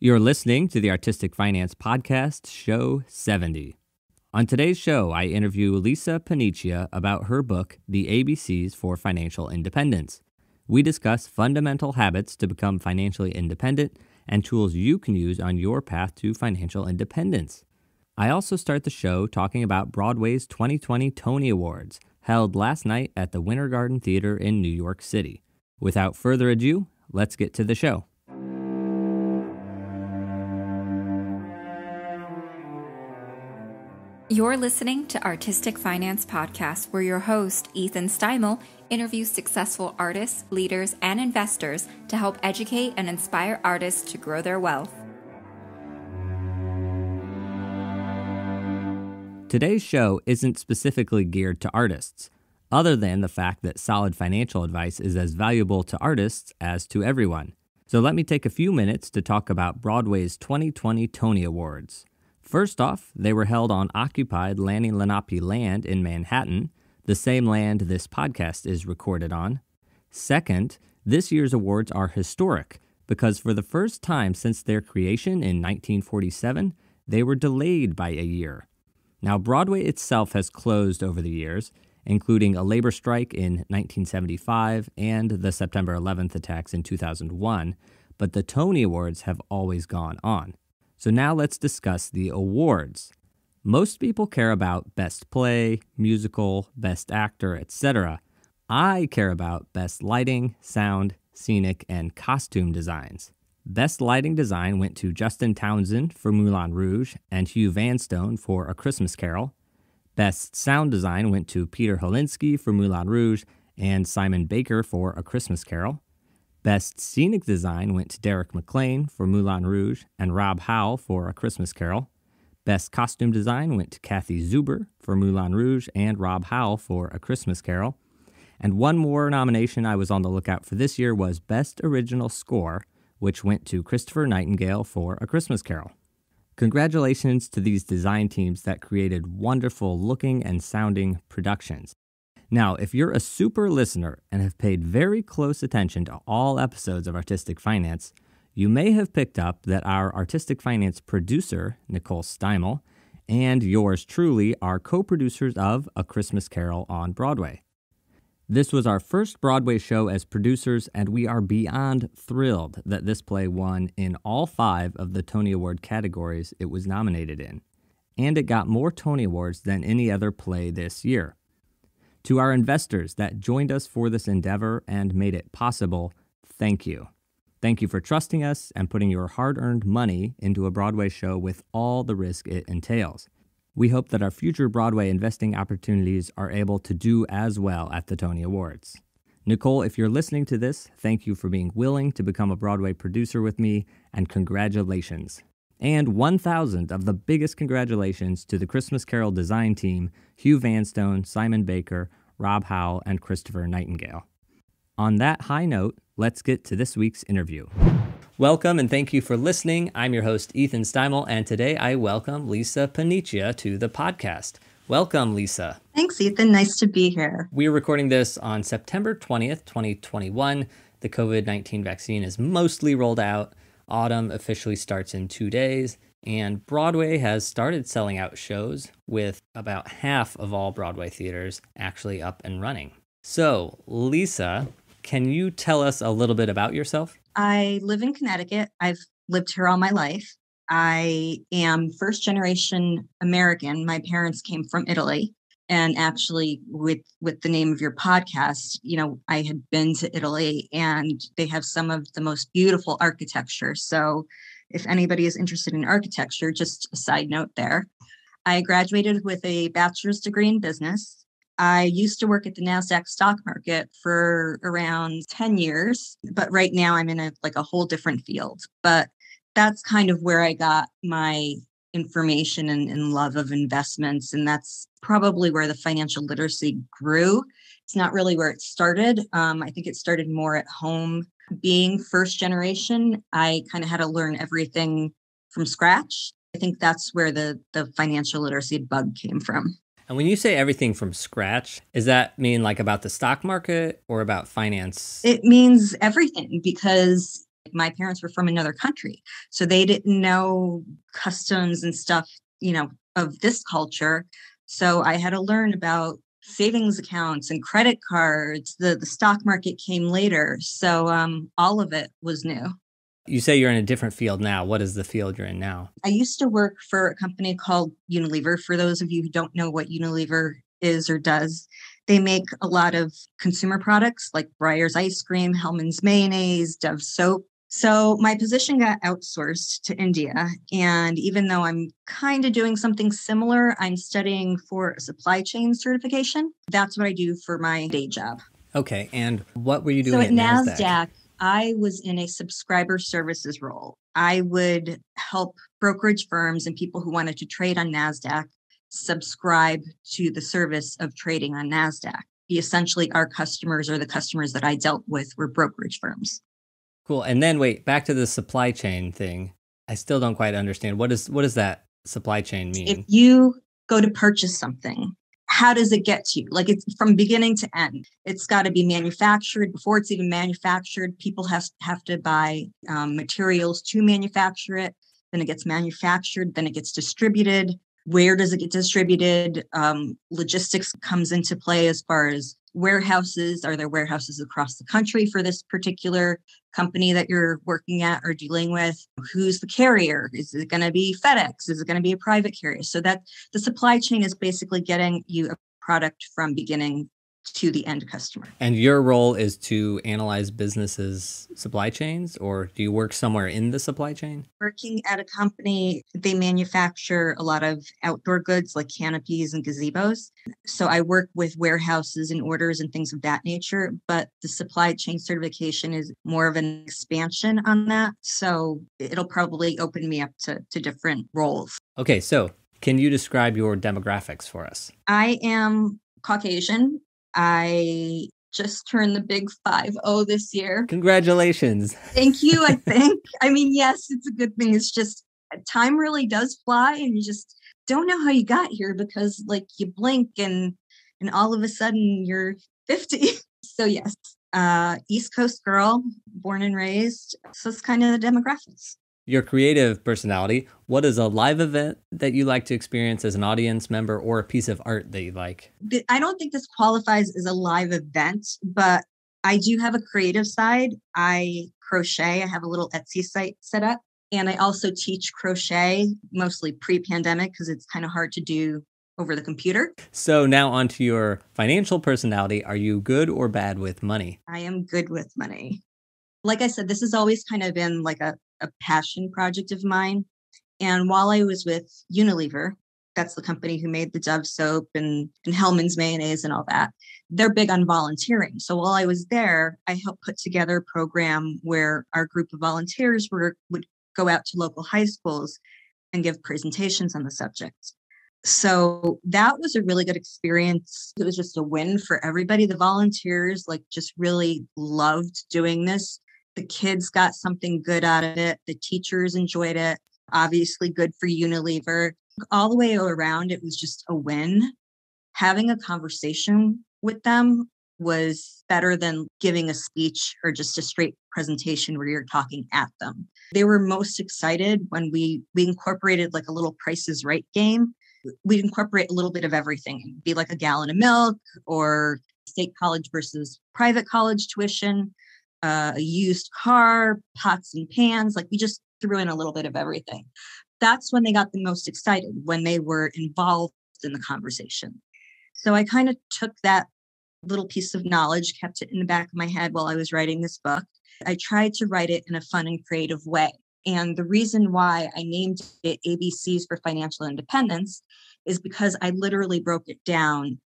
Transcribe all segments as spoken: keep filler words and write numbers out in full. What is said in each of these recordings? You're listening to the Artistic Finance Podcast, Show seventy. On today's show, I interview Lisa Paniccia about her book, The A B Cs for Financial Independence. We discuss fundamental habits to become financially independent and tools you can use on your path to financial independence. I also start the show talking about Broadway's twenty twenty Tony Awards, held last night at the Winter Garden Theater in New York City. Without further ado, let's get to the show. You're listening to Artistic Finance Podcast, where your host, Ethan Steimel, interviews successful artists, leaders, and investors to help educate and inspire artists to grow their wealth. Today's show isn't specifically geared to artists, other than the fact that solid financial advice is as valuable to artists as to everyone. So let me take a few minutes to talk about Broadway's twenty twenty Tony Awards. First off, they were held on occupied Lenni-Lenape land in Manhattan, the same land this podcast is recorded on. Second, this year's awards are historic because for the first time since their creation in nineteen forty-seven, they were delayed by a year. Now, Broadway itself has closed over the years, including a labor strike in nineteen seventy-five and the September eleventh attacks in two thousand one, but the Tony Awards have always gone on. So now let's discuss the awards. Most people care about Best Play, Musical, Best Actor, et cetera. I care about Best Lighting, Sound, Scenic, and Costume Designs. Best Lighting Design went to Justin Townsend for Moulin Rouge and Hugh Vanstone for A Christmas Carol. Best Sound Design went to Peter Holinski for Moulin Rouge and Simon Baker for A Christmas Carol. Best Scenic Design went to Derek McLean for Moulin Rouge and Rob Howell for A Christmas Carol. Best Costume Design went to Kathy Zuber for Moulin Rouge and Rob Howell for A Christmas Carol. And one more nomination I was on the lookout for this year was Best Original Score, which went to Christopher Nightingale for A Christmas Carol. Congratulations to these design teams that created wonderful looking and sounding productions. Now, if you're a super listener and have paid very close attention to all episodes of Artistic Finance, you may have picked up that our Artistic Finance producer, Nicole Steimel, and yours truly are co-producers of A Christmas Carol on Broadway. This was our first Broadway show as producers, and we are beyond thrilled that this play won in all five of the Tony Award categories it was nominated in. And it got more Tony Awards than any other play this year. To our investors that joined us for this endeavor and made it possible, thank you. Thank you for trusting us and putting your hard-earned money into a Broadway show with all the risk it entails. We hope that our future Broadway investing opportunities are able to do as well at the Tony Awards. Nicole, if you're listening to this, thank you for being willing to become a Broadway producer with me, and congratulations. And one thousand of the biggest congratulations to the Christmas Carol design team, Hugh Vanstone, Simon Baker, Rob Howell, and Christopher Nightingale. On that high note, let's get to this week's interview. Welcome and thank you for listening. I'm your host, Ethan Steimel, and today I welcome Lisa Paniccia to the podcast. Welcome, Lisa. Thanks, Ethan. Nice to be here. We're recording this on September twentieth, twenty twenty-one. The COVID nineteen vaccine is mostly rolled out. Autumn officially starts in two days, and Broadway has started selling out shows with about half of all Broadway theaters actually up and running. So, Lisa, can you tell us a little bit about yourself? I live in Connecticut. I've lived here all my life. I am first generation American. My parents came from Italy. And actually, with, with the name of your podcast, you know, I had been to Italy and they have some of the most beautiful architecture. So if anybody is interested in architecture, just a side note there. I graduated with a bachelor's degree in business. I used to work at the NASDAQ stock market for around ten years, but right now I'm in a, like a whole different field. But that's kind of where I got my information and, and love of investments. And that's probably where the financial literacy grew. It's not really where it started. Um, I think it started more at home. Being first generation, I kind of had to learn everything from scratch. I think that's where the, the financial literacy bug came from. And when you say everything from scratch, does that mean like about the stock market or about finance? It means everything because My parents were from another country, so they didn't know customs and stuff, you know, of this culture. So I had to learn about savings accounts and credit cards. The, the stock market came later. So um, all of it was new. You say you're in a different field now. What is the field you're in now? I used to work for a company called Unilever. For those of you who don't know what Unilever is or does, they make a lot of consumer products like Breyer's ice cream, Hellman's mayonnaise, Dove soap. So my position got outsourced to India. And even though I'm kind of doing something similar, I'm studying for a supply chain certification. That's what I do for my day job. Okay. And what were you doing so at NASDAQ? NASDAQ, I was in a subscriber services role. I would help brokerage firms and people who wanted to trade on NASDAQ subscribe to the service of trading on NASDAQ. Essentially, our customers or the customers that I dealt with were brokerage firms. Cool. And then wait, back to the supply chain thing. I still don't quite understand. What is, what does that supply chain mean? If you go to purchase something, how does it get to you? Like, it's from beginning to end. It's got to be manufactured. Before it's even manufactured, people have, have to buy um, materials to manufacture it. Then it gets manufactured. Then it gets distributed. Where does it get distributed? Um, logistics comes into play as far as warehouses. Are there warehouses across the country for this particular company that you're working at or dealing with? Who's the carrier? Is it going to be FedEx? Is it going to be a private carrier? So that the supply chain is basically getting you a product from beginning to the end customer. And your role is to analyze businesses' supply chains, or do you work somewhere in the supply chain? Working at a company, they manufacture a lot of outdoor goods like canopies and gazebos. So I work with warehouses and orders and things of that nature, but the supply chain certification is more of an expansion on that. So it'll probably open me up to, to different roles. Okay, so can you describe your demographics for us? I am Caucasian. I just turned the big five oh this year. Congratulations. Thank you, I think. I mean, yes, it's a good thing. It's just time really does fly, and you just don't know how you got here because, like, you blink and and all of a sudden you're fifty. So yes, uh, East Coast girl, born and raised. So it's kind of the demographics. Your creative personality. What is a live event that you like to experience as an audience member, or a piece of art that you like? I don't think this qualifies as a live event, but I do have a creative side. I crochet. I have a little Etsy site set up, and I also teach crochet, mostly pre-pandemic, because it's kind of hard to do over the computer. So now onto your financial personality. Are you good or bad with money? I am good with money. Like I said, this has always kind of been like a a passion project of mine. And while I was with Unilever, that's the company who made the Dove soap and, and Hellman's mayonnaise and all that, they're big on volunteering. So while I was there, I helped put together a program where our group of volunteers were, would go out to local high schools and give presentations on the subject. So that was a really good experience. It was just a win for everybody. The volunteers like just really loved doing this. The kids got something good out of it. The teachers enjoyed it. Obviously good for Unilever. All the way around, it was just a win. Having a conversation with them was better than giving a speech or just a straight presentation where you're talking at them. They were most excited when we, we incorporated like a little Price is Right game. We'd incorporate a little bit of everything. It'd be like a gallon of milk or state college versus private college tuition. Uh, a used car, pots and pans, like we just threw in a little bit of everything. That's when they got the most excited, when they were involved in the conversation. So I kind of took that little piece of knowledge, kept it in the back of my head while I was writing this book. I tried to write it in a fun and creative way. And the reason why I named it A B Cs for Financial Independence is because I literally broke it down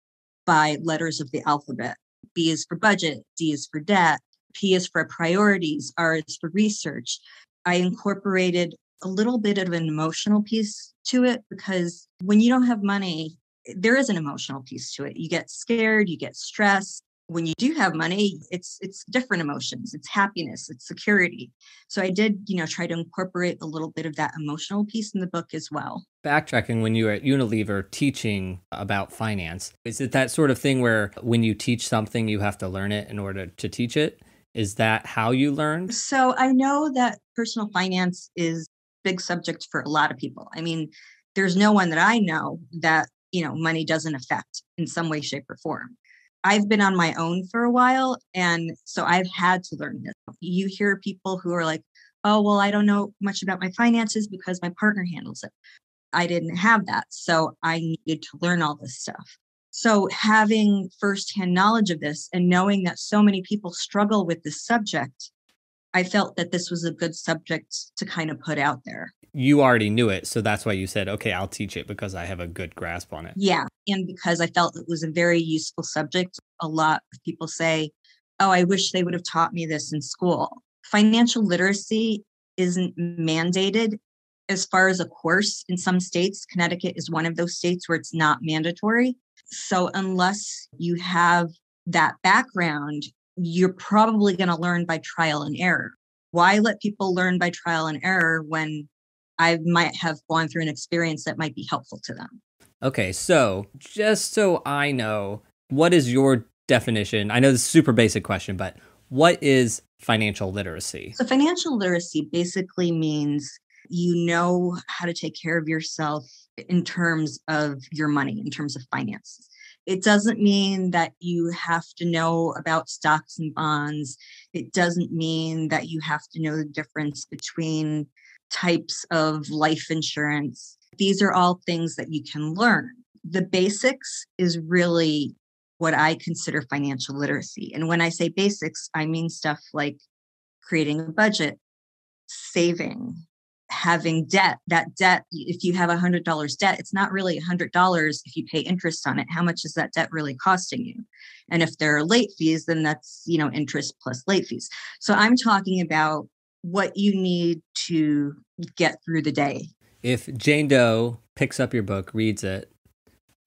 by letters of the alphabet. B is for budget, D is for debt, P is for priorities, R is for research. I incorporated a little bit of an emotional piece to it because when you don't have money, there is an emotional piece to it. You get scared, you get stressed. When you do have money, it's it's different emotions. It's happiness, it's security. So I did, you know, try to incorporate a little bit of that emotional piece in the book as well. Backtracking, when you were at Unilever teaching about finance, is it that sort of thing where when you teach something, you have to learn it in order to teach it? Is that how you learned? So I know that personal finance is a big subject for a lot of people. I mean, there's no one that I know that, you know, money doesn't affect in some way, shape, or form. I've been on my own for a while, and so I've had to learn this. You hear people who are like, oh, well, I don't know much about my finances because my partner handles it. I didn't have that, so I needed to learn all this stuff. So having firsthand knowledge of this and knowing that so many people struggle with this subject, I felt that this was a good subject to kind of put out there. You already knew it. So that's why you said, okay, I'll teach it because I have a good grasp on it. Yeah. And because I felt it was a very useful subject. A lot of people say, oh, I wish they would have taught me this in school. Financial literacy isn't mandated as far as a course in some states. Connecticut is one of those states where it's not mandatory. So unless you have that background, you're probably going to learn by trial and error. Why let people learn by trial and error when I might have gone through an experience that might be helpful to them? Okay, so just so I know, what is your definition? I know this is a super basic question, but what is financial literacy? So financial literacy basically means you know how to take care of yourself in terms of your money, in terms of finances. It doesn't mean that you have to know about stocks and bonds. It doesn't mean that you have to know the difference between types of life insurance. These are all things that you can learn. The basics is really what I consider financial literacy. And when I say basics, I mean stuff like creating a budget, saving, having debt. That debt, if you have a hundred dollars debt, it's not really a hundred dollars if you pay interest on it. How much is that debt really costing you? And if there are late fees, then that's, you know, interest plus late fees. So I'm talking about what you need to get through the day. If Jane Doe picks up your book, reads it,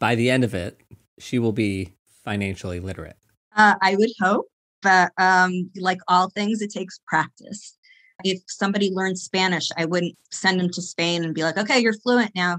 by the end of it, she will be financially literate. Uh, I would hope, but um, like all things, it takes practice. If somebody learns Spanish, I wouldn't send them to Spain and be like, okay, you're fluent now.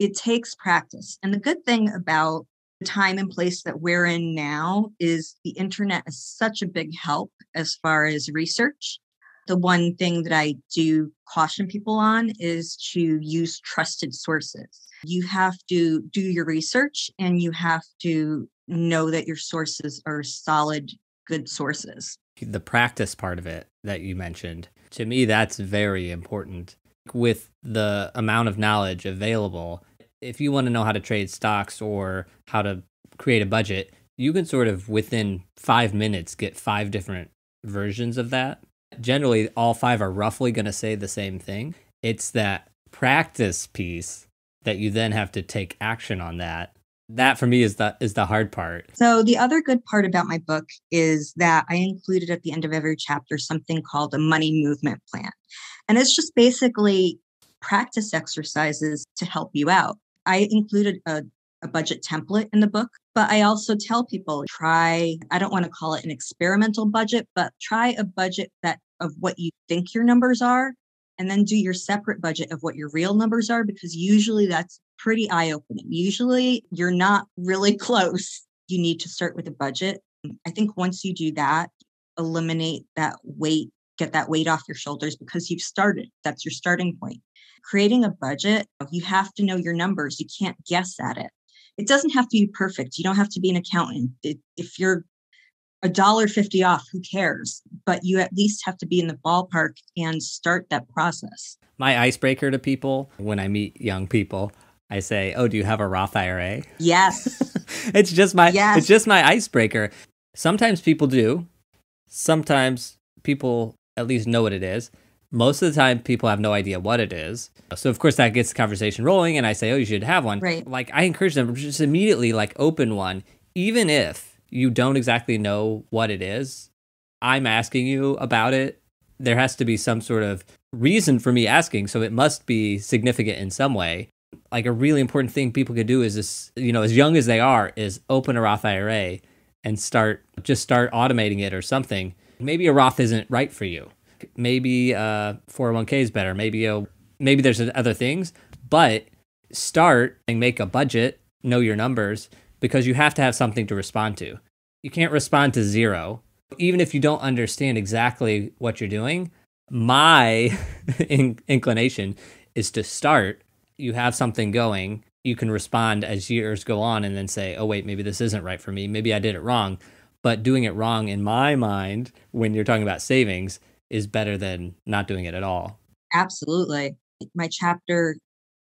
It takes practice. And the good thing about the time and place that we're in now is the internet is such a big help as far as research. The one thing that I do caution people on is to use trusted sources. You have to do your research and you have to know that your sources are solid, good sources. The practice part of it that you mentioned, to me, that's very important. With the amount of knowledge available, if you want to know how to trade stocks or how to create a budget, you can sort of within five minutes get five different versions of that. Generally, all five are roughly going to say the same thing. It's that practice piece that you then have to take action on that. That for me is the, is the hard part. So the other good part about my book is that I included at the end of every chapter something called a money movement plan. And it's just basically practice exercises to help you out. I included a, a budget template in the book, but I also tell people try, I don't want to call it an experimental budget, but try a budget that of what you think your numbers are, and then do your separate budget of what your real numbers are, because usually that's pretty eye-opening. Usually you're not really close. You need to start with a budget. I think once you do that, eliminate that weight, get that weight off your shoulders because you've started. That's your starting point. Creating a budget, you have to know your numbers. You can't guess at it. It doesn't have to be perfect. You don't have to be an accountant. If you're a dollar fifty off, who cares? But you at least have to be in the ballpark and start that process. My icebreaker to people when I meet young people, I say, oh, do you have a Roth I R A? Yes. It's just my yes. It's just my icebreaker. Sometimes people do. Sometimes people at least know what it is. Most of the time, people have no idea what it is. So, of course, that gets the conversation rolling. And I say, oh, you should have one. Right. Like, I encourage them to just immediately, like, open one, even if you don't exactly know what it is. I'm asking you about it. There has to be some sort of reason for me asking. So it must be significant in some way. Like a really important thing people could do is this, you know, as young as they are, is open a Roth I R A and start, just start automating it or something. Maybe a Roth isn't right for you. Maybe a four oh one K is better. Maybe a, maybe there's other things, but start and make a budget, know your numbers, because you have to have something to respond to. You can't respond to zero. Even if you don't understand exactly what you're doing, my in- inclination is to start. You have something going. You can respond as years go on and then say, oh, wait, maybe this isn't right for me. Maybe I did it wrong. But doing it wrong in my mind, when you're talking about savings, is better than not doing it at all. Absolutely. My chapter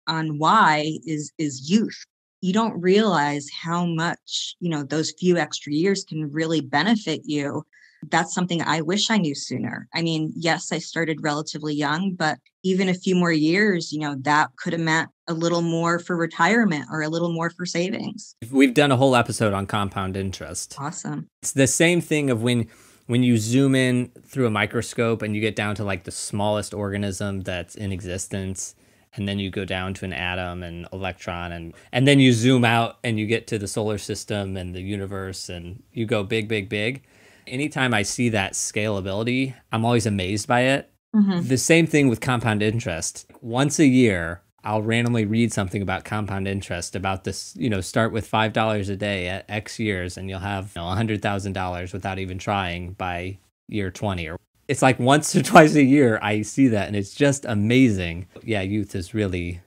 on why is is youth. You don't realize how much, you know, those few extra years can really benefit you. That's something I wish I knew sooner. I mean, yes, I started relatively young, but even a few more years, you know, that could have meant a little more for retirement or a little more for savings. We've done a whole episode on compound interest. Awesome. It's the same thing of when when you zoom in through a microscope and you get down to like the smallest organism that's in existence, and then you go down to an atom and electron, and, and then you zoom out and you get to the solar system and the universe, and you go big, big, big. Anytime I see that scalability, I'm always amazed by it. Mm-hmm. The same thing with compound interest. Once a year, I'll randomly read something about compound interest about this, you know, start with five dollars a day at X years and you'll have, you know, one hundred thousand dollars without even trying by year twenty. Or it's like once or twice a year I see that, and it's just amazing. Yeah, youth is really,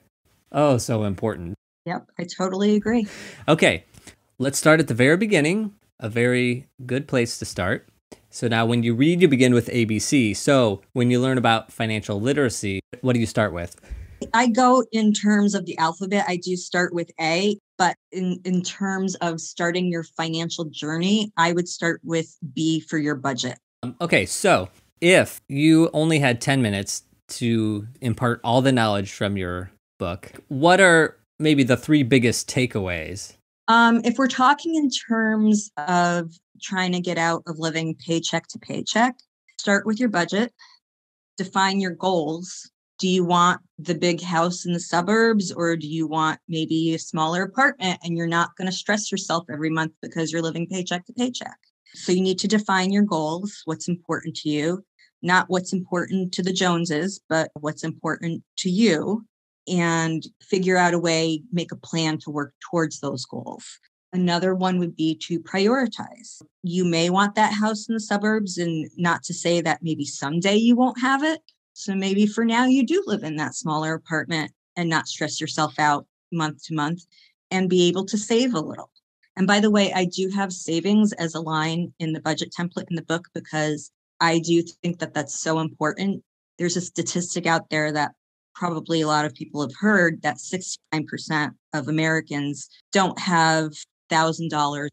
oh, so important. Yep, I totally agree. Okay, let's start at the very beginning. A very good place to start. So now when you read, you begin with A B C. So when you learn about financial literacy, what do you start with? I go in terms of the alphabet. I do start with A, but in, in terms of starting your financial journey, I would start with B for your budget. Um, okay, so if you only had ten minutes to impart all the knowledge from your book, what are maybe the three biggest takeaways? Um, if we're talking in terms of trying to get out of living paycheck to paycheck, start with your budget, define your goals. Do you want the big house in the suburbs, or do you want maybe a smaller apartment and you're not going to stress yourself every month because you're living paycheck to paycheck? So you need to define your goals, what's important to you, not what's important to the Joneses, but what's important to you. And figure out a way, make a plan to work towards those goals. Another one would be to prioritize. You may want that house in the suburbs, and not to say that maybe someday you won't have it. So maybe for now you do live in that smaller apartment and not stress yourself out month to month and be able to save a little. And by the way, I do have savings as a line in the budget template in the book because I do think that that's so important. There's a statistic out there that probably a lot of people have heard that sixty-nine percent of Americans don't have one thousand dollars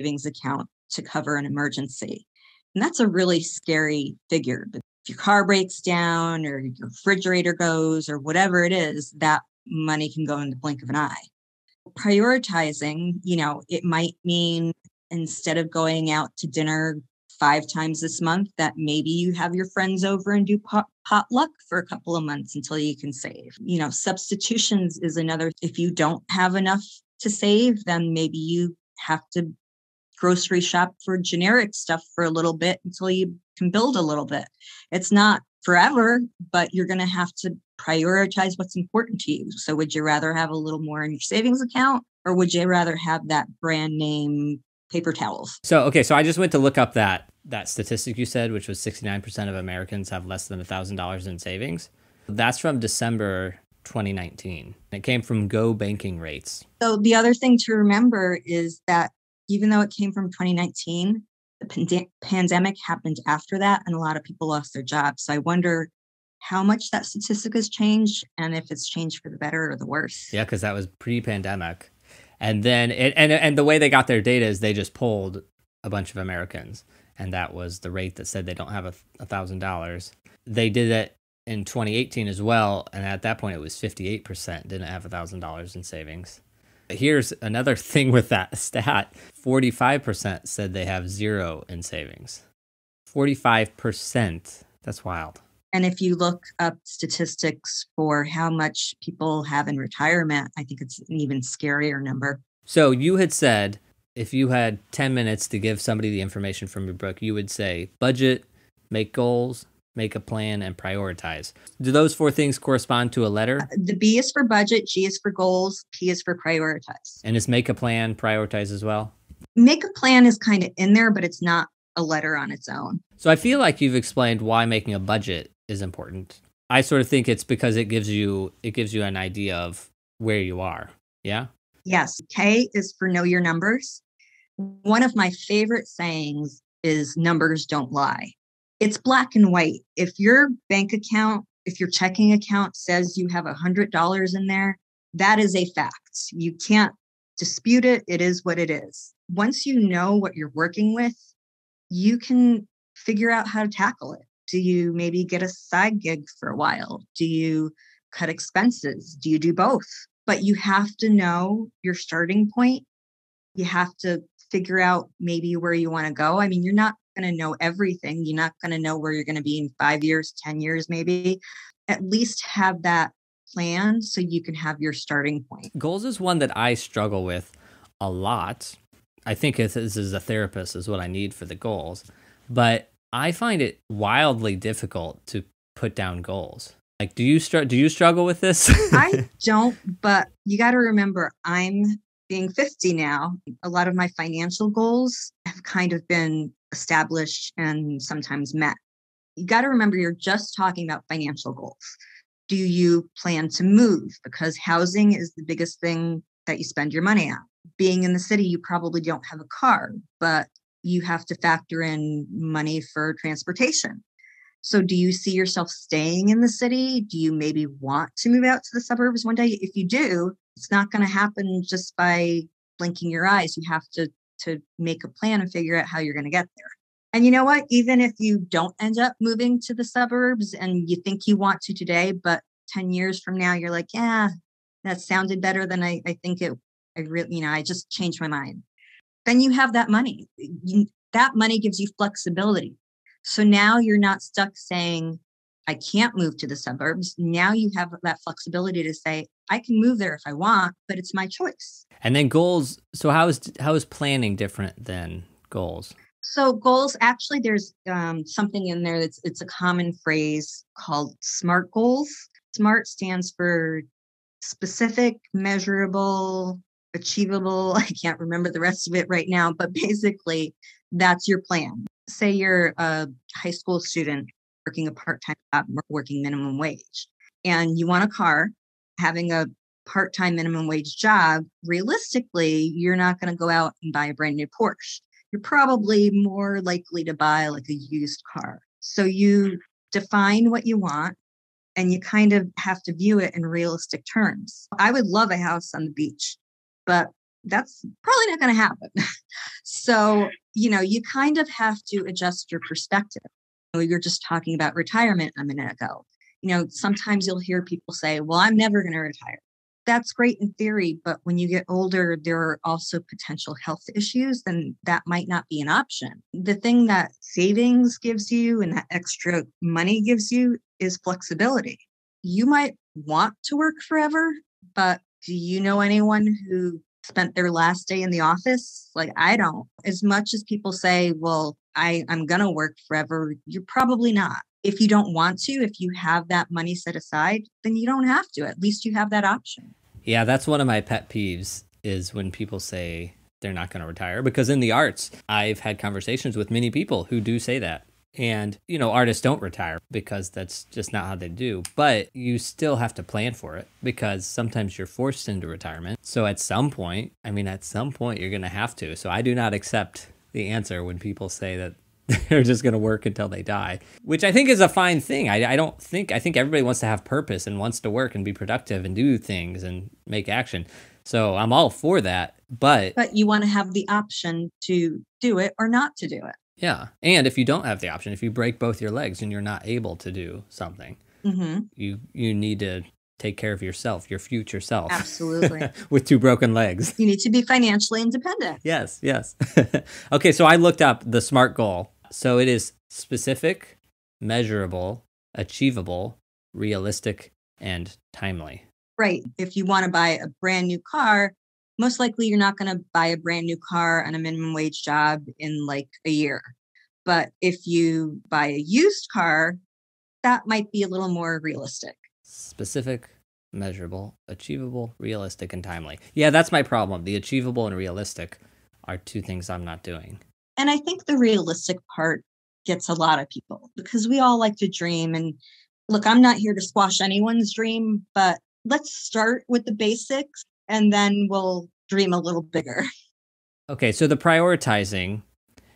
savings account to cover an emergency. And that's a really scary figure. But if your car breaks down or your refrigerator goes or whatever it is, that money can go in the blink of an eye. Prioritizing, you know, it might mean instead of going out to dinner five times this month, that maybe you have your friends over and do pot- potluck for a couple of months until you can save. You know, substitutions is another. If you don't have enough to save, then maybe you have to grocery shop for generic stuff for a little bit until you can build a little bit. It's not forever, but you're going to have to prioritize what's important to you. So would you rather have a little more in your savings account, or would you rather have that brand name paper towels? So, okay, so I just went to look up that that statistic you said, which was sixty-nine percent of Americans have less than one thousand dollars in savings. That's from December twenty nineteen. It came from Go Banking Rates. So the other thing to remember is that even though it came from twenty nineteen, the pand- pandemic happened after that, and a lot of people lost their jobs. So I wonder how much that statistic has changed and if it's changed for the better or the worse. Yeah, because that was pre-pandemic. And then, it, and and the way they got their data is they just polled a bunch of Americans, and that was the rate that said they don't have a, a thousand dollars. They did it in twenty eighteen as well, and at that point it was fifty-eight percent didn't have a thousand dollars in savings. Here's another thing with that stat: forty-five percent said they have zero in savings. forty-five percent. That's wild. And if you look up statistics for how much people have in retirement, I think it's an even scarier number. So you had said if you had ten minutes to give somebody the information from your book, you would say budget, make goals, make a plan, and prioritize. Do those four things correspond to a letter? The B is for budget, G is for goals, P is for prioritize. And is make a plan prioritize as well? Make a plan is kind of in there, but it's not a letter on its own. So I feel like you've explained why making a budget is important. I sort of think it's because it gives you it gives you an idea of where you are. Yeah? Yes. K is for know your numbers. One of my favorite sayings is numbers don't lie. It's black and white. If your bank account, if your checking account says you have one hundred dollars in there, that is a fact. You can't dispute it. It is what it is. Once you know what you're working with, you can figure out how to tackle it. Do you maybe get a side gig for a while? Do you cut expenses? Do you do both? But you have to know your starting point. You have to figure out maybe where you want to go. I mean, you're not going to know everything. You're not going to know where you're going to be in five years, ten years, maybe. At least have that plan so you can have your starting point. Goals is one that I struggle with a lot. I think this is a therapist is what I need for the goals, but I find it wildly difficult to put down goals. Like, do you str- do you struggle with this? I don't, but you got to remember, I'm being fifty now. A lot of my financial goals have kind of been established and sometimes met. You got to remember, you're just talking about financial goals. Do you plan to move? Because housing is the biggest thing that you spend your money on. Being in the city, you probably don't have a car, but you have to factor in money for transportation. So do you see yourself staying in the city? Do you maybe want to move out to the suburbs one day? If you do, it's not going to happen just by blinking your eyes. You have to, to make a plan and figure out how you're going to get there. And you know what? Even if you don't end up moving to the suburbs and you think you want to today, but ten years from now, you're like, yeah, that sounded better than I, I think it, I really, you know, I just changed my mind. Then you have that money. You, that money gives you flexibility. So now you're not stuck saying, I can't move to the suburbs. Now you have that flexibility to say, I can move there if I want, but it's my choice. And then goals. So how is how is planning different than goals? So goals, actually, there's um, something in there that's it's a common phrase called SMART goals. SMART stands for specific, measurable, achievable. I can't remember the rest of it right now, but basically that's your plan. Say you're a high school student working a part-time job, working minimum wage, and you want a car. Having a part-time minimum wage job, realistically, you're not going to go out and buy a brand new Porsche. You're probably more likely to buy like a used car. So you define what you want and you kind of have to view it in realistic terms. I would love a house on the beach, but that's probably not going to happen. So, you know, you kind of have to adjust your perspective. You're just talking about retirement a minute ago. You know, sometimes you'll hear people say, well, I'm never going to retire. That's great in theory, but when you get older, there are also potential health issues, and that might not be an option. The thing that savings gives you and that extra money gives you is flexibility. You might want to work forever, but do you know anyone who spent their last day in the office? Like, I don't. As much as people say, well, I, I'm going to work forever, you're probably not. If you don't want to, if you have that money set aside, then you don't have to. At least you have that option. Yeah, that's one of my pet peeves is when people say they're not going to retire, because in the arts, I've had conversations with many people who do say that. And, you know, artists don't retire because that's just not how they do. But you still have to plan for it because sometimes you're forced into retirement. So at some point, I mean, at some point, you're going to have to. So I do not accept the answer when people say that they're just going to work until they die, which I think is a fine thing. I, I don't think, I think everybody wants to have purpose and wants to work and be productive and do things and make action. So I'm all for that, but... But you want to have the option to do it or not to do it. Yeah. And if you don't have the option, if you break both your legs and you're not able to do something, mm-hmm. you, you need to take care of yourself, your future self. Absolutely. With two broken legs. You need to be financially independent. Yes, yes. Okay, so I looked up the SMART goal. So it is specific, measurable, achievable, realistic, and timely. Right. If you want to buy a brand new car, most likely you're not going to buy a brand new car on a minimum wage job in like a year. But if you buy a used car, that might be a little more realistic. Specific, measurable, achievable, realistic, and timely. Yeah, that's my problem. The achievable and realistic are two things I'm not doing. And I think the realistic part gets a lot of people because we all like to dream. And look, I'm not here to squash anyone's dream, but let's start with the basics and then we'll dream a little bigger. Okay. So the prioritizing,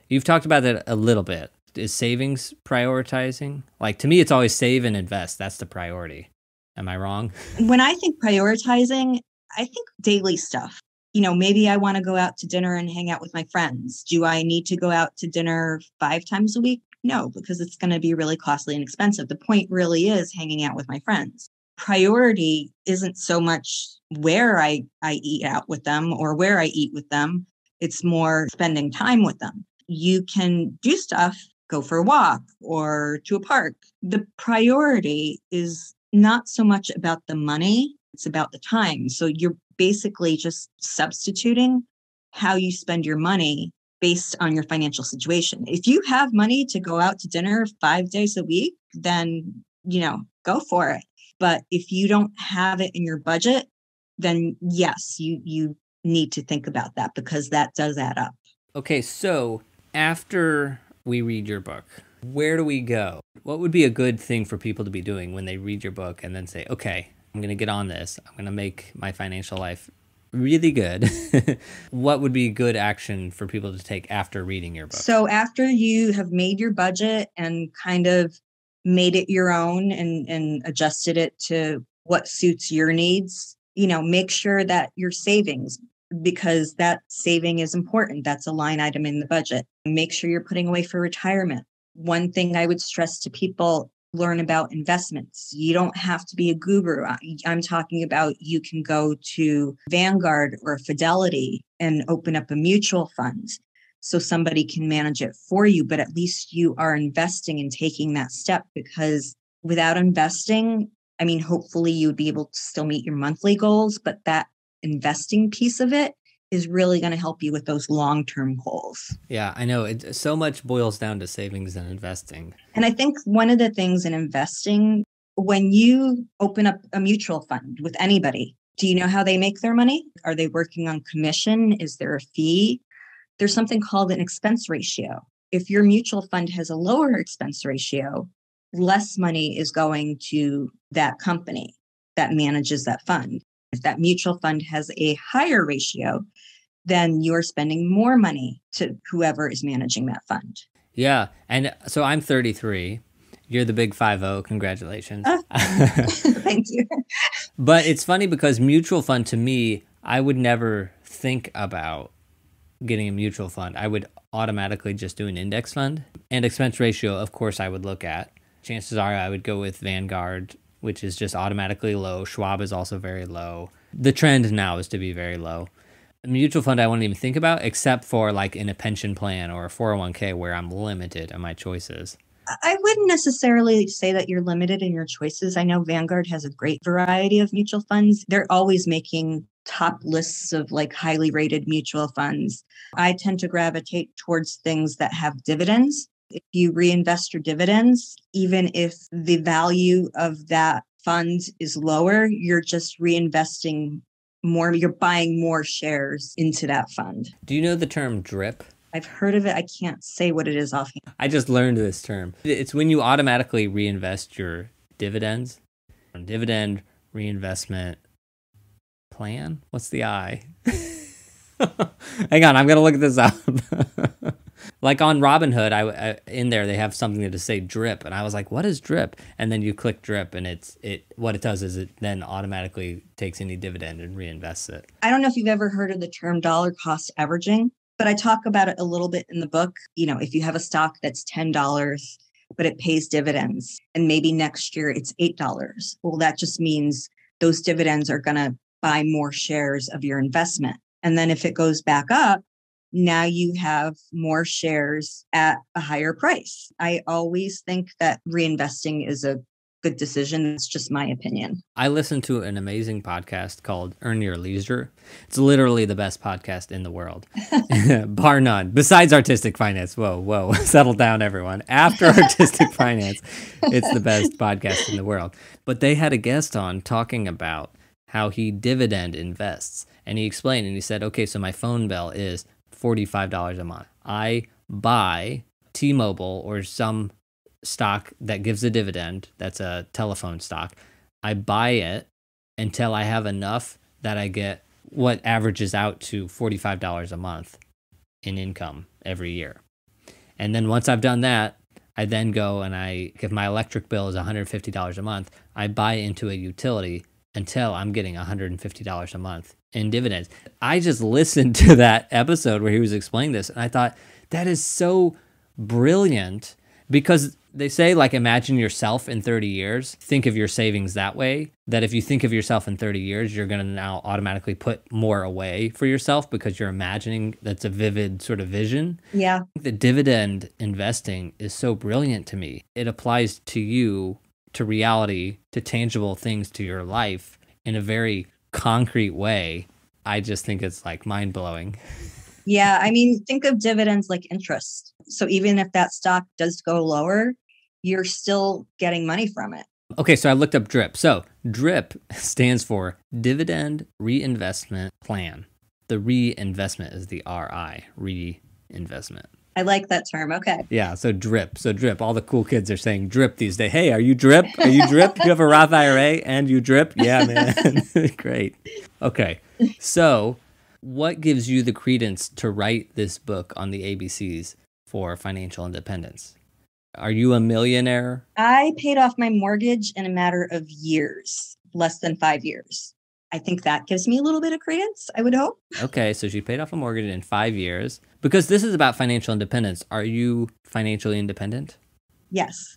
you've talked about that a little bit. Is savings prioritizing? Like, to me, it's always save and invest. That's the priority. Am I wrong? When I think prioritizing, I think daily stuff. You know, maybe I want to go out to dinner and hang out with my friends. Do I need to go out to dinner five times a week? No, because it's going to be really costly and expensive. The point really is hanging out with my friends. Priority isn't so much where I, I eat out with them or where I eat with them. It's more spending time with them. You can do stuff, go for a walk or to a park. The priority is not so much about the money, it's about the time. So you're basically just substituting how you spend your money based on your financial situation. If you have money to go out to dinner five days a week, then, you know, go for it. But if you don't have it in your budget, then yes, you, you need to think about that because that does add up. Okay, so after we read your book, where do we go? What would be a good thing for people to be doing when they read your book and then say, okay, I'm going to get on this. I'm going to make my financial life really good. What would be good action for people to take after reading your book? So after you have made your budget and kind of made it your own and, and adjusted it to what suits your needs, you know, make sure that your savings, because that saving is important. That's a line item in the budget. Make sure you're putting away for retirement. One thing I would stress to people, learn about investments. You don't have to be a guru. I'm talking about you can go to Vanguard or Fidelity and open up a mutual fund so somebody can manage it for you, but at least you are investing and taking that step, because without investing, I mean, hopefully you would be able to still meet your monthly goals, but that investing piece of it is really going to help you with those long-term goals. Yeah, I know. It so much boils down to savings and investing. And I think one of the things in investing, when you open up a mutual fund with anybody, do you know how they make their money? Are they working on commission? Is there a fee? There's something called an expense ratio. If your mutual fund has a lower expense ratio, less money is going to that company that manages that fund. If that mutual fund has a higher ratio, then you're spending more money to whoever is managing that fund. Yeah. And so I'm thirty-three. You're the big five oh. Congratulations. Oh. Thank you. But it's funny because mutual fund, to me, I would never think about getting a mutual fund. I would automatically just do an index fund. And expense ratio, of course, I would look at. Chances are I would go with Vanguard, which is just automatically low. Schwab is also very low. The trend now is to be very low. A mutual fund I wouldn't even think about, except for like in a pension plan or a four oh one k where I'm limited in my choices. I wouldn't necessarily say that you're limited in your choices. I know Vanguard has a great variety of mutual funds. They're always making top lists of like highly rated mutual funds. I tend to gravitate towards things that have dividends. If you reinvest your dividends, even if the value of that fund is lower, you're just reinvesting more. You're buying more shares into that fund. Do you know the term DRIP? I've heard of it. I can't say what it is offhand. I just learned this term. It's when you automatically reinvest your dividends. Dividend reinvestment plan? What's the I? Hang on, I'm going to look this up. Like on Robinhood, I, I in there they have something to say drip, and I was like, "What is drip?" And then you click drip, and it's it. What it does is it then automatically takes any dividend and reinvests it. I don't know if you've ever heard of the term dollar cost averaging, but I talk about it a little bit in the book. You know, if you have a stock that's ten dollars, but it pays dividends, and maybe next year it's eight dollars, well, that just means those dividends are going to buy more shares of your investment, and then if it goes back up, now you have more shares at a higher price. I always think that reinvesting is a good decision. It's just my opinion. I listened to an amazing podcast called Earn Your Leisure. It's literally the best podcast in the world, bar none, besides Artistic Finance. Whoa, whoa, settle down, everyone. After Artistic Finance, it's the best podcast in the world. But they had a guest on talking about how he dividend invests. And he explained and he said, okay, so my phone bill is forty-five dollars a month. I buy T-Mobile or some stock that gives a dividend, that's a telephone stock, I buy it until I have enough that I get what averages out to forty-five dollars a month in income every year. And then once I've done that, I then go and I, if my electric bill is one hundred fifty dollars a month, I buy into a utility until I'm getting one hundred fifty dollars a month in dividends. I just listened to that episode where he was explaining this, and I thought, that is so brilliant, because they say, like, imagine yourself in thirty years, think of your savings that way, that if you think of yourself in thirty years, you're going to now automatically put more away for yourself because you're imagining, that's a vivid sort of vision. Yeah. The dividend investing is so brilliant to me. It applies to you, to reality, to tangible things, to your life in a very concrete way. I just think it's like mind blowing. Yeah. I mean, think of dividends like interest. So even if that stock does go lower, you're still getting money from it. Okay. So I looked up DRIP. So DRIP stands for Dividend Reinvestment Plan. The reinvestment is the R I, reinvestment. I like that term. Okay. Yeah. So DRIP. So DRIP. All the cool kids are saying DRIP these days. Hey, are you DRIP? Are you DRIP? You have a Roth I R A and you DRIP? Yeah, man. Great. Okay. So what gives you the credence to write this book on the A B Cs for financial independence? Are you a millionaire? I paid off my mortgage in a matter of years, less than five years. I think that gives me a little bit of credence, I would hope. Okay, so she paid off a mortgage in five years. Because this is about financial independence. Are you financially independent? Yes.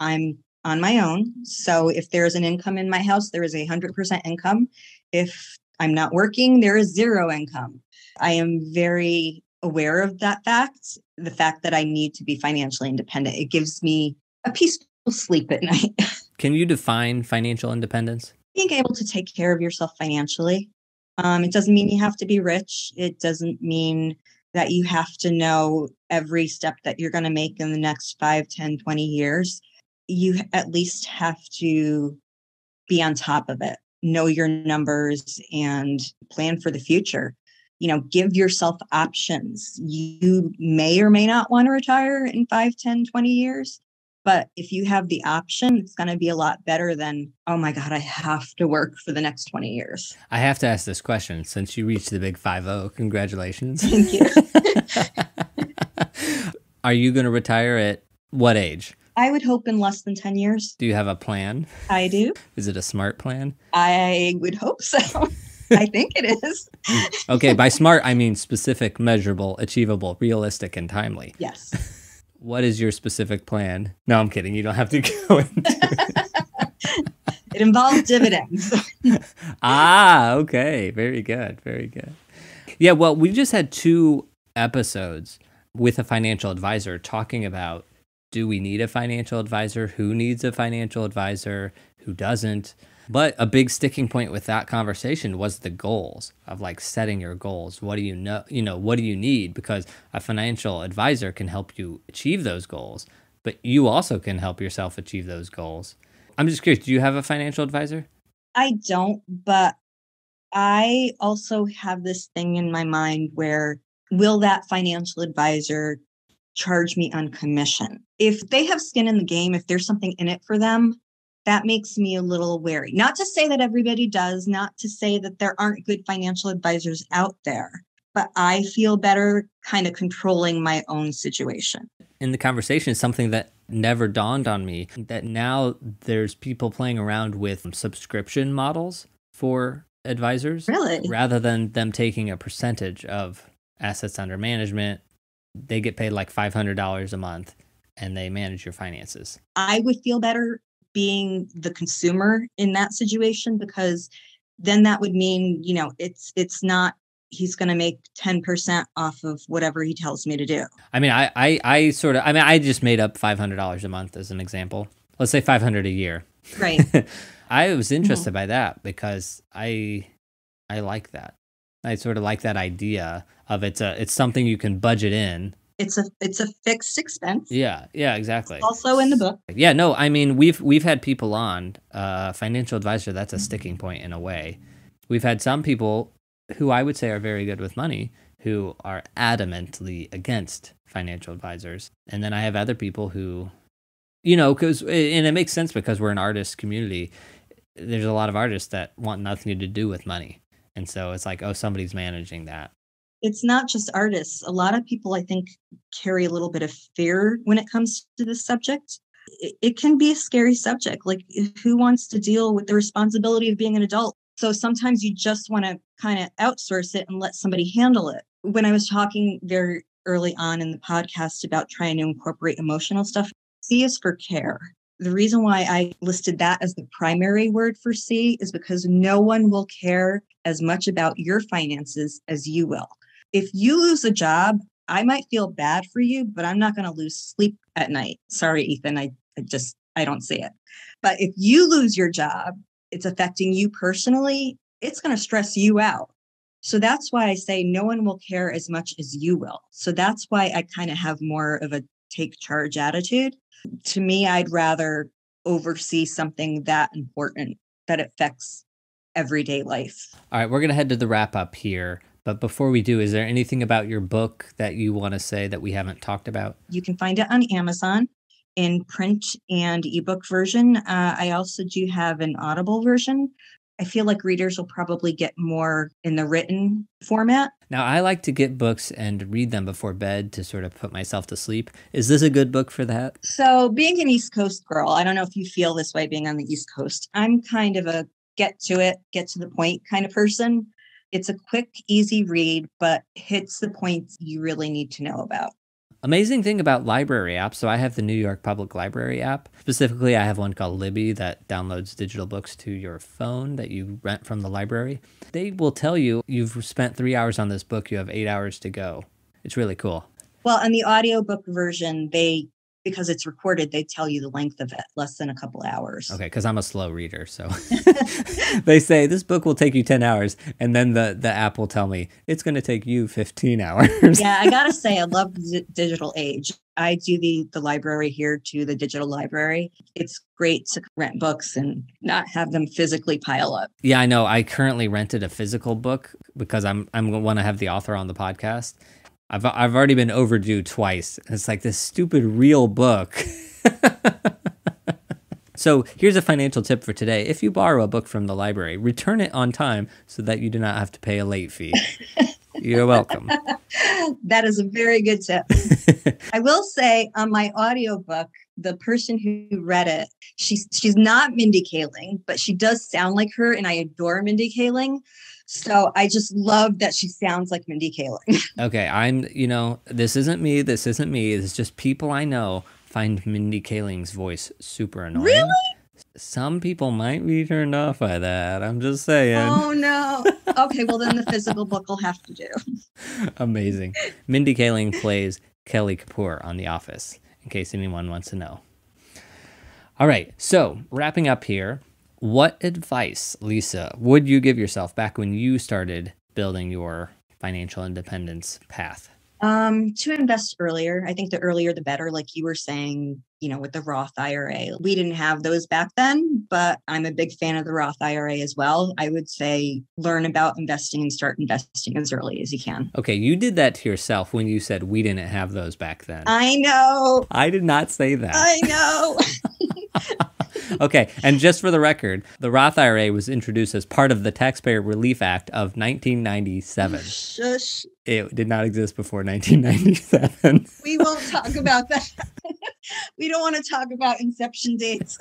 I'm on my own. So if there's an income in my house, there is a one hundred percent income. If I'm not working, there is zero income. I am very aware of that fact, the fact that I need to be financially independent. It gives me a peaceful sleep at night. Can you define financial independence? Being able to take care of yourself financially. Um, it doesn't mean you have to be rich. It doesn't mean that you have to know every step that you're going to make in the next five, ten, twenty years. You at least have to be on top of it, know your numbers and plan for the future. You know, give yourself options. You may or may not want to retire in five, ten, twenty years. But if you have the option, it's going to be a lot better than, oh my God, I have to work for the next twenty years. I have to ask this question since you reached the big five oh. Congratulations. Thank you. Are you going to retire at what age? I would hope in less than ten years. Do you have a plan? I do. Is it a SMART plan? I would hope so. I think it is. Okay. By SMART, I mean specific, measurable, achievable, realistic, and timely. Yes. What is your specific plan? No, I'm kidding. You don't have to go into it. It involves dividends. Ah, okay. Very good. Very good. Yeah, well, we just had two episodes with a financial advisor talking about, do we need a financial advisor? Who needs a financial advisor? Who doesn't? But a big sticking point with that conversation was the goals of, like, setting your goals. What do you know, you know, what do you need? Because a financial advisor can help you achieve those goals, but you also can help yourself achieve those goals. I'm just curious, do you have a financial advisor? I don't, but I also have this thing in my mind where, will that financial advisor charge me on commission? If they have skin in the game, if there's something in it for them, that makes me a little wary. Not to say that everybody does, not to say that there aren't good financial advisors out there, but I feel better kind of controlling my own situation. In the conversation, something that never dawned on me, that now there's people playing around with subscription models for advisors. Really? Rather than them taking a percentage of assets under management, they get paid like five hundred dollars a month and they manage your finances. I would feel better being the consumer in that situation, because then that would mean, you know, it's it's not, he's going to make ten percent off of whatever he tells me to do. I mean, I, I, I sort of, I mean, I just made up five hundred dollars a month as an example. Let's say five hundred dollars a year. Right. I was interested mm-hmm. by that because I, I like that. I sort of like that idea of it's a, it's something you can budget in. It's a it's a fixed expense. Yeah, yeah, exactly. It's also in the book. Yeah, no, I mean, we've we've had people on, uh, financial advisor, that's a sticking point in a way. We've had some people who I would say are very good with money who are adamantly against financial advisors. And then I have other people who, you know, because, and it makes sense because we're an artist community. There's a lot of artists that want nothing to do with money. And so it's like, oh, somebody's managing that. It's not just artists. A lot of people, I think, carry a little bit of fear when it comes to this subject. It can be a scary subject. Like, who wants to deal with the responsibility of being an adult? So sometimes you just want to kind of outsource it and let somebody handle it. When I was talking very early on in the podcast about trying to incorporate emotional stuff, C is for care. The reason why I listed that as the primary word for C is because no one will care as much about your finances as you will. If you lose a job, I might feel bad for you, but I'm not going to lose sleep at night. Sorry, Ethan, I, I just, I don't see it. But if you lose your job, it's affecting you personally, it's going to stress you out. So that's why I say no one will care as much as you will. So that's why I kind of have more of a take charge attitude. To me, I'd rather oversee something that important that affects everyday life. All right, we're going to head to the wrap up here. But before we do, is there anything about your book that you want to say that we haven't talked about? You can find it on Amazon in print and ebook version. Uh, I also do have an Audible version. I feel like readers will probably get more in the written format. Now, I like to get books and read them before bed to sort of put myself to sleep. Is this a good book for that? So being an East Coast girl, I don't know if you feel this way being on the East Coast. I'm kind of a get to it, get to the point kind of person. It's a quick, easy read, but hits the points you really need to know about. Amazing thing about library apps. So I have the New York Public Library app. Specifically, I have one called Libby that downloads digital books to your phone that you rent from the library. They will tell you, you've spent three hours on this book. You have eight hours to go. It's really cool. Well, and the audiobook version, they, because it's recorded, they tell you the length of it, less than a couple hours. Okay, because I'm a slow reader. So they say, this book will take you ten hours. And then the, the app will tell me, it's going to take you fifteen hours. Yeah, I got to say, I love the digital age. I do the, the library here to the digital library. It's great to rent books and not have them physically pile up. Yeah, I know. I currently rented a physical book because I'm, I'm going to want to have the author on the podcast. I've I've already been overdue twice. It's like this stupid real book. So here's a financial tip for today. If you borrow a book from the library, return it on time so that you do not have to pay a late fee. You're welcome. That is a very good tip. I will say on my audiobook, the person who read it, she's, she's not Mindy Kaling, but she does sound like her, and I adore Mindy Kaling. So I just love that she sounds like Mindy Kaling. Okay, I'm, you know, this isn't me, this isn't me. It's just people I know find Mindy Kaling's voice super annoying. Really? Some people might be turned off by that. I'm just saying. Oh, no. Okay, well, then the physical book will have to do. Amazing. Mindy Kaling plays Kelly Kapoor on The Office, in case anyone wants to know. All right, so wrapping up here. What advice, Lisa, would you give yourself back when you started building your financial independence path? Um, to invest earlier. I think the earlier, the better. Like you were saying, you know, with the Roth I R A, we didn't have those back then, but I'm a big fan of the Roth I R A as well. I would say learn about investing and start investing as early as you can. Okay. You did that to yourself when you said we didn't have those back then. I know. I did not say that. I know. Okay. And just for the record, the Roth I R A was introduced as part of the Taxpayer Relief Act of nineteen ninety-seven. Shush. It did not exist before nineteen ninety-seven. We won't talk about that. We don't want to talk about inception dates.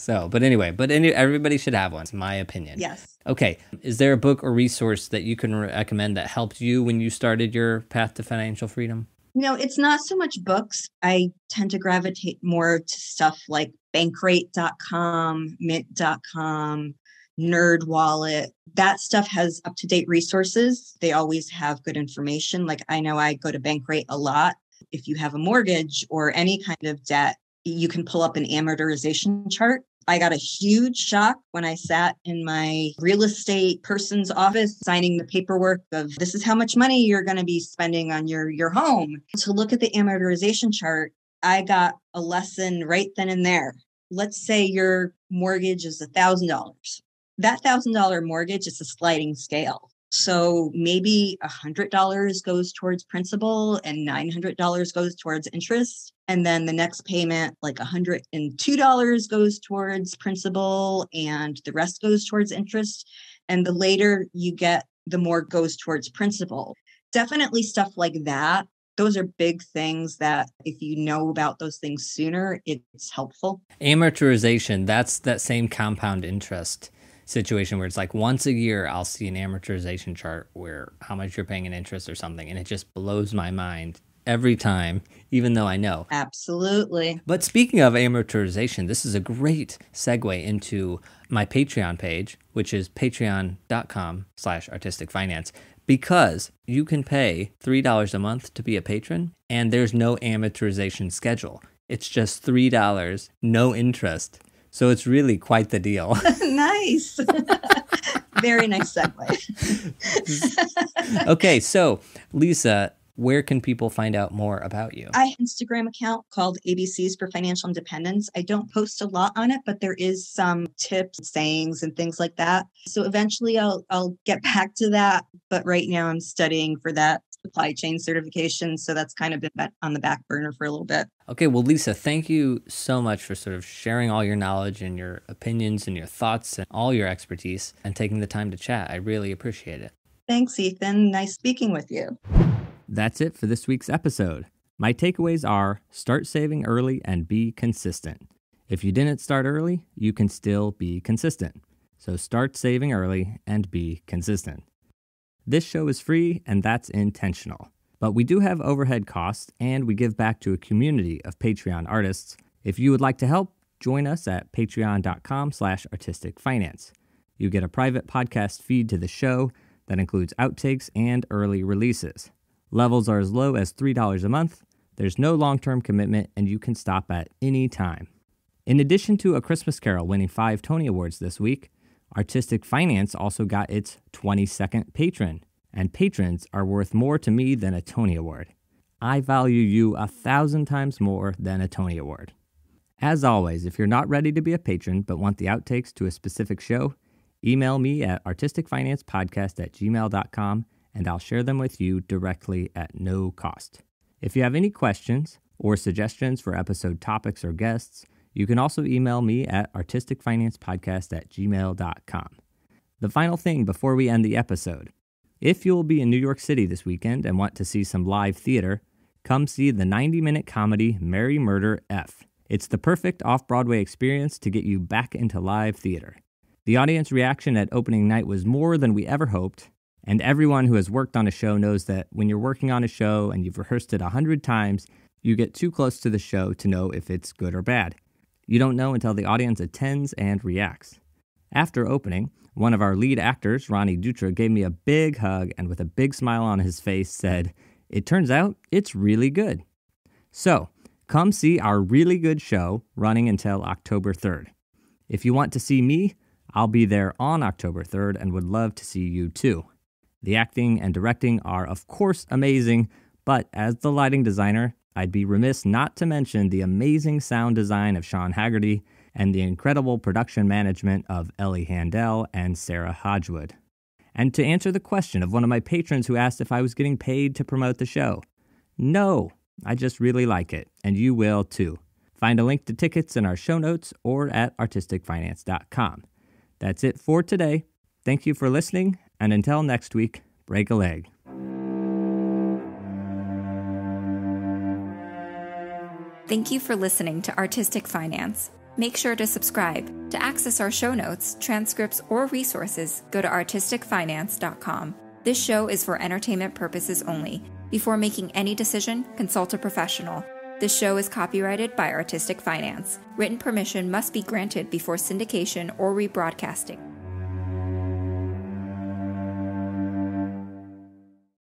So, but anyway, but any, everybody should have one. It's my opinion. Yes. Okay. Is there a book or resource that you can recommend that helped you when you started your path to financial freedom? No, it's not so much books. I tend to gravitate more to stuff like bankrate dot com, mint dot com, NerdWallet. That stuff has up-to-date resources. They always have good information. Like I know I go to Bankrate a lot. If you have a mortgage or any kind of debt, you can pull up an amortization chart. I got a huge shock when I sat in my real estate person's office signing the paperwork of this is how much money you're going to be spending on your, your home. To look at the amortization chart, I got a lesson right then and there. Let's say your mortgage is one thousand dollars. That one thousand dollar mortgage is a sliding scale. So maybe one hundred dollars goes towards principal and nine hundred dollars goes towards interest. And then the next payment, like one hundred two dollars goes towards principal and the rest goes towards interest. And the later you get, the more goes towards principal. Definitely stuff like that. Those are big things that if you know about those things sooner, it's helpful. Amortization, that's that same compound interest situation where it's like once a year, I'll see an amortization chart where how much you're paying in interest or something. And it just blows my mind every time, even though I know. Absolutely. But speaking of amortization, this is a great segue into my Patreon page, which is patreon.com slash artistic finance. Because you can pay three dollars a month to be a patron, and there's no amortization schedule. It's just three dollars, no interest. So it's really quite the deal. Nice. Very nice segue. Okay, so Lisa, where can people find out more about you? I have an Instagram account called A B Cs for Financial Independence. I don't post a lot on it, but there is some tips, sayings, and things like that. So eventually I'll I'll get back to that. But right now I'm studying for that supply chain certification. So that's kind of been on the back burner for a little bit. Okay. Well, Lisa, thank you so much for sort of sharing all your knowledge and your opinions and your thoughts and all your expertise and taking the time to chat. I really appreciate it. Thanks, Ethan. Nice speaking with you. That's it for this week's episode. My takeaways are start saving early and be consistent. If you didn't start early, you can still be consistent. So start saving early and be consistent. This show is free and that's intentional. But we do have overhead costs and we give back to a community of Patreon artists. If you would like to help, join us at patreon.com slash artistic finance. You get a private podcast feed to the show that includes outtakes and early releases. Levels are as low as three dollars a month, there's no long-term commitment, and you can stop at any time. In addition to A Christmas Carol winning five Tony Awards this week, Artistic Finance also got its twenty-second patron, and patrons are worth more to me than a Tony Award. I value you a thousand times more than a Tony Award. As always, if you're not ready to be a patron but want the outtakes to a specific show, email me at artisticfinancepodcast at gmail dot com and I'll share them with you directly at no cost. If you have any questions or suggestions for episode topics or guests, you can also email me at artisticfinancepodcast at gmail dot com. The final thing before we end the episode, if you'll be in New York City this weekend and want to see some live theater, come see the ninety-minute comedy Marry Murder F. It's the perfect off-Broadway experience to get you back into live theater. The audience reaction at opening night was more than we ever hoped, and everyone who has worked on a show knows that when you're working on a show and you've rehearsed it a hundred times, you get too close to the show to know if it's good or bad. You don't know until the audience attends and reacts. After opening, one of our lead actors, Ronnie Dutra, gave me a big hug and with a big smile on his face said, "It turns out it's really good." So, come see our really good show running until October third. If you want to see me, I'll be there on October third and would love to see you too. The acting and directing are, of course, amazing, but as the lighting designer, I'd be remiss not to mention the amazing sound design of Sean Haggerty and the incredible production management of Ellie Handel and Sarah Hodgewood. And to answer the question of one of my patrons who asked if I was getting paid to promote the show, no, I just really like it, and you will too. Find a link to tickets in our show notes or at artistic finance dot com. That's it for today. Thank you for listening. And until next week, break a leg. Thank you for listening to Artistic Finance. Make sure to subscribe. To access our show notes, transcripts, or resources, go to artistic finance dot com. This show is for entertainment purposes only. Before making any decision, consult a professional. This show is copyrighted by Artistic Finance. Written permission must be granted before syndication or rebroadcasting.